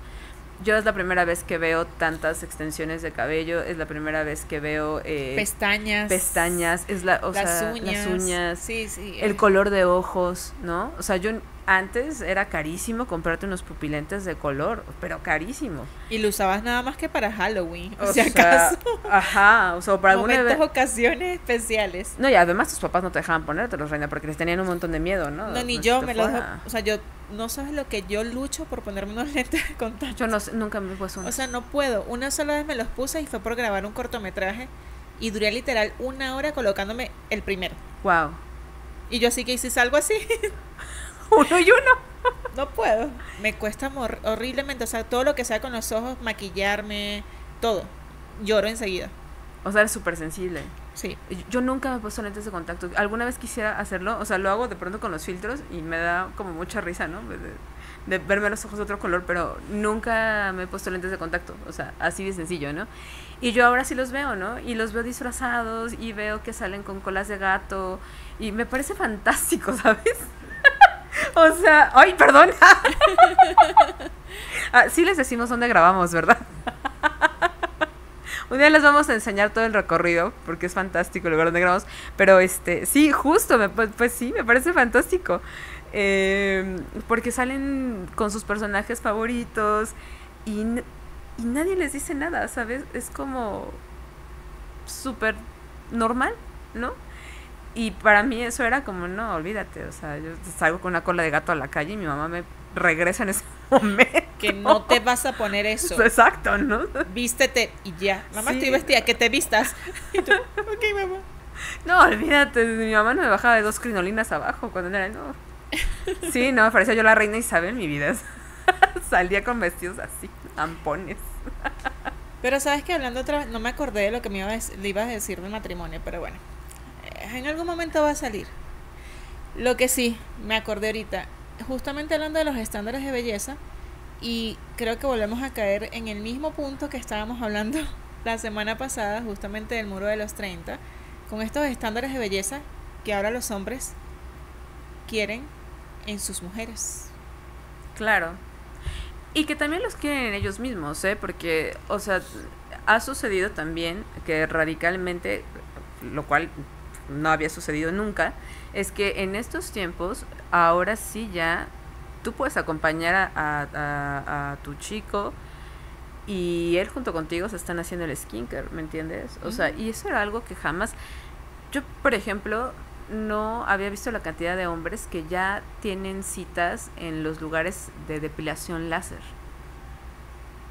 Yo es la primera vez que veo tantas extensiones de cabello, es la primera vez que veo... Pestañas, es las uñas, sí, sí, el color de ojos, ¿no? O sea, yo antes era carísimo comprarte unos pupilentes de color, pero carísimo. Y lo usabas nada más que para Halloween, o sea, acaso. Ajá, o sea, para alguna ocasiones especiales. No, y además tus papás no te dejaban ponértelos, reina, porque les tenían un montón de miedo, ¿no? No, ni yo me los... O sea, yo... No sabes lo que yo lucho por ponerme unos lentes de contacto. Yo no sé, nunca me puse unos. O sea, no puedo. Una sola vez me los puse y fue por grabar un cortometraje y duré literal 1 hora colocándome el primero. Wow. Y yo así que hice algo así. Uno y uno. No puedo. Me cuesta horriblemente, o sea, todo lo que sea con los ojos, maquillarme, todo. Lloro enseguida. O sea, eres súper sensible. Sí. Yo nunca me he puesto lentes de contacto. Alguna vez quisiera hacerlo, o sea, lo hago de pronto con los filtros y me da como mucha risa, ¿no? De verme los ojos de otro color, pero nunca me he puesto lentes de contacto, o sea, así de sencillo, ¿no? Y yo ahora sí los veo, ¿no? Y los veo disfrazados y veo que salen con colas de gato y me parece fantástico, ¿sabes? O sea, ¡ay, perdón! Sí les decimos dónde grabamos, ¿verdad? Un día les vamos a enseñar todo el recorrido, porque es fantástico el lugar donde grabamos. Pero sí, justo, pues sí, me parece fantástico. Porque salen con sus personajes favoritos y nadie les dice nada, ¿sabes? Es como súper normal, ¿no? Y para mí eso era como, no, olvídate, o sea, yo salgo con una cola de gato a la calle y mi mamá me regresa en ese momento. Que no te vas a poner eso. Exacto, ¿no? Vístete y ya. Mamá, sí. Estoy vestida, que te vistas. Y tú, ok, mamá. No, olvídate, mi mamá no me bajaba de 2 crinolinas abajo cuando era, no. Sí, no, me parecía yo la reina Isabel en mi vida. Salía con vestidos así, tampones. Pero sabes que hablando otra vez, no me acordé de lo que le iba a decir de matrimonio, pero bueno. En algún momento va a salir. Lo que sí, me acordé ahorita, justamente hablando de los estándares de belleza, y creo que volvemos a caer en el mismo punto que estábamos hablando la semana pasada, justamente del muro de los 30, con estos estándares de belleza que ahora los hombres quieren en sus mujeres. Claro. Y que también los quieren en ellos mismos, ¿eh? Porque, o sea, Ha sucedido también que radicalmente, lo cual no había sucedido nunca, es que en estos tiempos, ahora sí ya, tú puedes acompañar a tu chico y él junto contigo se están haciendo el skincare, ¿me entiendes? O sea, y eso era algo que jamás... Yo, por ejemplo, no había visto la cantidad de hombres que ya tienen citas en los lugares de depilación láser.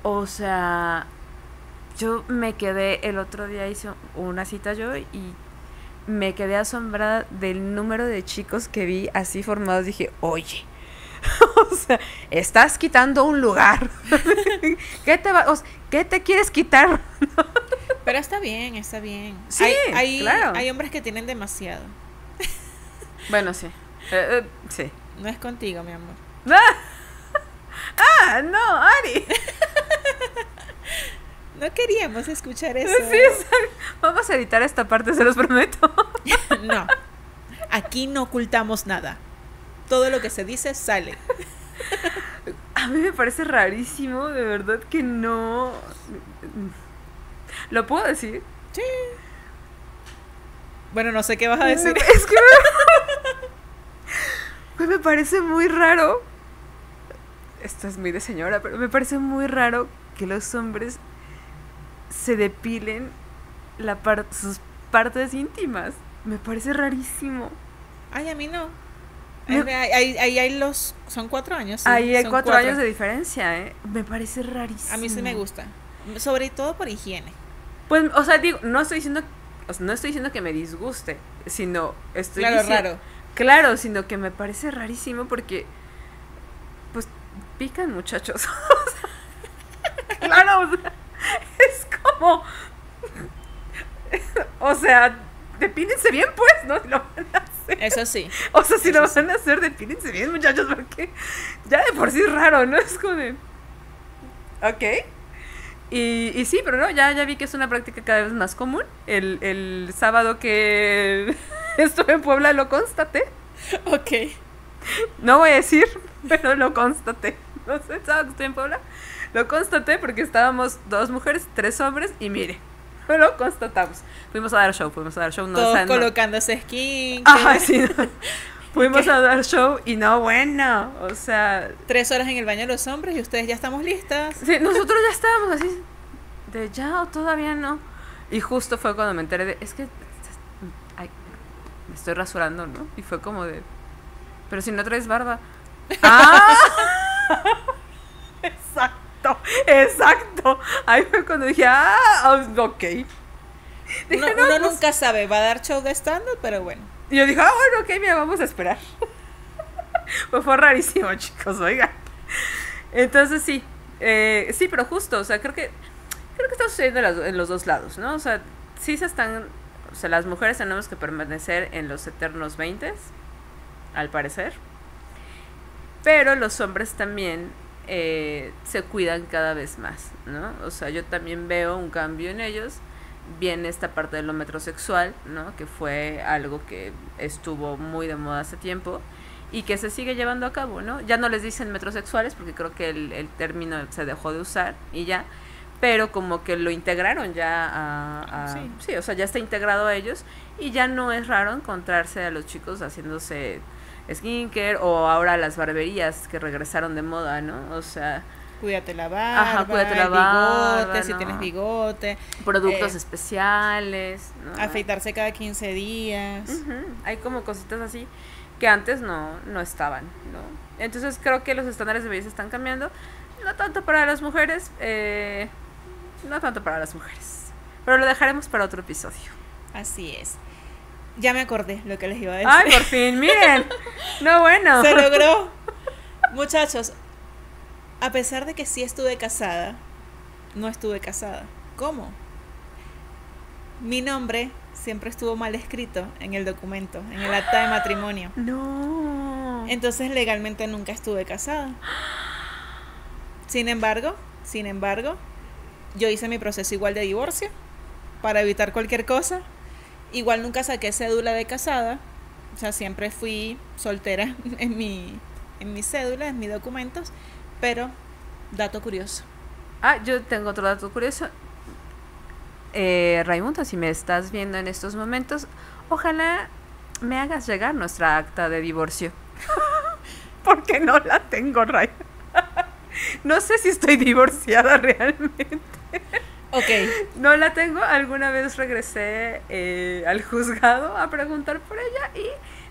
O sea, yo me quedé, el otro día hice una cita yo y me quedé asombrada del número de chicos que vi así formados. Dije, oye, o sea, estás quitando un lugar. ¿Qué te quieres quitar? Pero está bien, está bien. Sí, claro. Hay hombres que tienen demasiado. Bueno, sí. Sí. No es contigo, mi amor. Ah, no, Ari. No queríamos escuchar eso. Sí, vamos a editar esta parte, se los prometo. No. Aquí no ocultamos nada. Todo lo que se dice sale. A mí me parece rarísimo, de verdad que no. ¿Lo puedo decir? Sí. Bueno, no sé qué vas a decir. Es que me parece muy raro. Esto es muy de señora, pero me parece muy raro que los hombres se depilen sus partes íntimas. Me parece rarísimo. Ay, a mí no. Ahí hay los... Son 4 años. Sí, ahí hay 4 años de diferencia, ¿eh? Me parece rarísimo. A mí sí me gusta. Sobre todo por higiene. Pues, o sea, digo, no estoy diciendo que me disguste, sino estoy diciendo... Claro, sino que me parece rarísimo porque... Pues, pican, muchachos. Claro, o sea, es como... O sea, depídense bien, pues, ¿no? Lo van a hacer. Eso sí. O sea, si lo van a hacer, depídense bien, muchachos, porque ya de por sí es raro, ¿no? Es como de... Ok. Y sí, pero no, ya vi que es una práctica cada vez más común. El sábado que estuve en Puebla lo constaté. Ok. No voy a decir, pero lo constaté. No sé, el sábado que estuve en Puebla lo constaté porque estábamos 2 mujeres, 3 hombres y mire, lo constatamos. Fuimos a dar show. No, todos colocándose skin. Ajá, sí, no. Fuimos a dar show y no, bueno, o sea... 3 horas en el baño de los hombres y ustedes ya estamos listas. Sí, nosotros ya estábamos así, de ya o todavía no. Y justo fue cuando me enteré de, es que ay, me estoy rasurando, ¿no? Y fue como de, pero si no traes barba. ¡Ah! Exacto. Ahí fue cuando dije, ok. Dije, uno pues, nunca sabe, va a dar show de stand-up, pero bueno. Y yo dije, bueno, ok, mira, vamos a esperar. Pues fue rarísimo, chicos, oigan. Entonces sí, sí, pero justo, o sea, creo que está sucediendo en los dos lados, ¿no? O sea, sí las mujeres tenemos que permanecer en los eternos 20s, al parecer. Pero los hombres también se cuidan cada vez más, ¿no? O sea, yo también veo un cambio en ellos. Viene esta parte de lo metrosexual, ¿no? Que fue algo que estuvo muy de moda hace tiempo y que se sigue llevando a cabo, ¿no? Ya no les dicen metrosexuales porque creo que el término se dejó de usar y ya, pero como que lo integraron ya sí. Sí, o sea, ya está integrado a ellos y ya no es raro encontrarse a los chicos haciéndose skincare o ahora las barberías que regresaron de moda, ¿no? O sea... Cuídate la barba, bigote, ¿no? Si tienes bigote. Productos especiales, ¿no? Afeitarse cada 15 días. Hay como cositas así que antes no estaban, ¿no? Entonces creo que los estándares de belleza están cambiando. No tanto para las mujeres. Pero lo dejaremos para otro episodio. Así es. Ya me acordé lo que les iba a decir. ¡Ay, por fin! ¡Miren! No, bueno. Se logró. Muchachos, a pesar de que sí estuve casada, no estuve casada. ¿Cómo? Mi nombre siempre estuvo mal escrito en el documento, en el acta de matrimonio. No. Entonces legalmente nunca estuve casada. Sin embargo, yo hice mi proceso igual de divorcio para evitar cualquier cosa. Igual nunca saqué cédula de casada. O sea, siempre fui soltera en mi cédula, en mis documentos. Pero, dato curioso. Yo tengo otro dato curioso. Raimundo, si me estás viendo en estos momentos, ojalá me hagas llegar nuestra acta de divorcio. Porque no la tengo, Ray. No sé si estoy divorciada realmente. Ok. No la tengo. Alguna vez regresé al juzgado a preguntar por ella y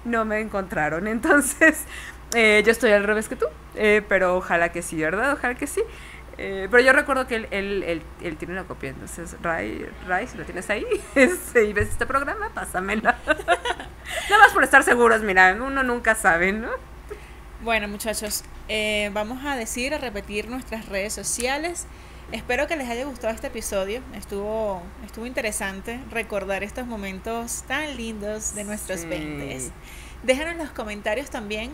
no me encontraron. Entonces, yo estoy al revés que tú, pero ojalá que sí, ¿verdad? Ojalá que sí. Pero yo recuerdo que él tiene una copia. Entonces, Ray, si lo tienes ahí y ves este programa, pásamela. Nada más por estar seguros, mira, uno nunca sabe, ¿no? Bueno, muchachos, vamos a repetir nuestras redes sociales. Espero que les haya gustado este episodio. Estuvo interesante recordar estos momentos tan lindos de nuestros 20s. Déjanos en los comentarios también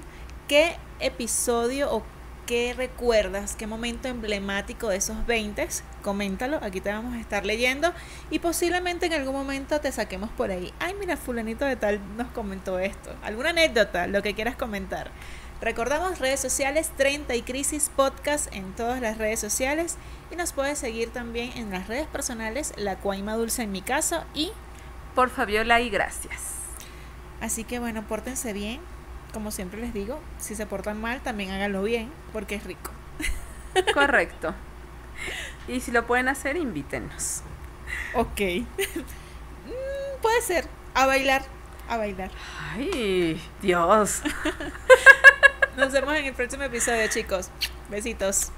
qué episodio o qué recuerdas, qué momento emblemático de esos 20s. Coméntalo, aquí te vamos a estar leyendo y posiblemente en algún momento te saquemos por ahí. Ay, mira, fulanito de tal nos comentó esto. Alguna anécdota, lo que quieras comentar. Recordamos redes sociales, 30 y Crisis Podcast en todas las redes sociales y nos puedes seguir también en las redes personales, La Cuaima Dulce en mi caso y por Fabiola y gracias. Así que bueno, pórtense bien. Como siempre les digo, si se portan mal, también háganlo bien, porque es rico. Correcto. Y si lo pueden hacer, invítenos. Ok. Puede ser. A bailar. Ay, Dios. Nos vemos en el próximo episodio, chicos. Besitos.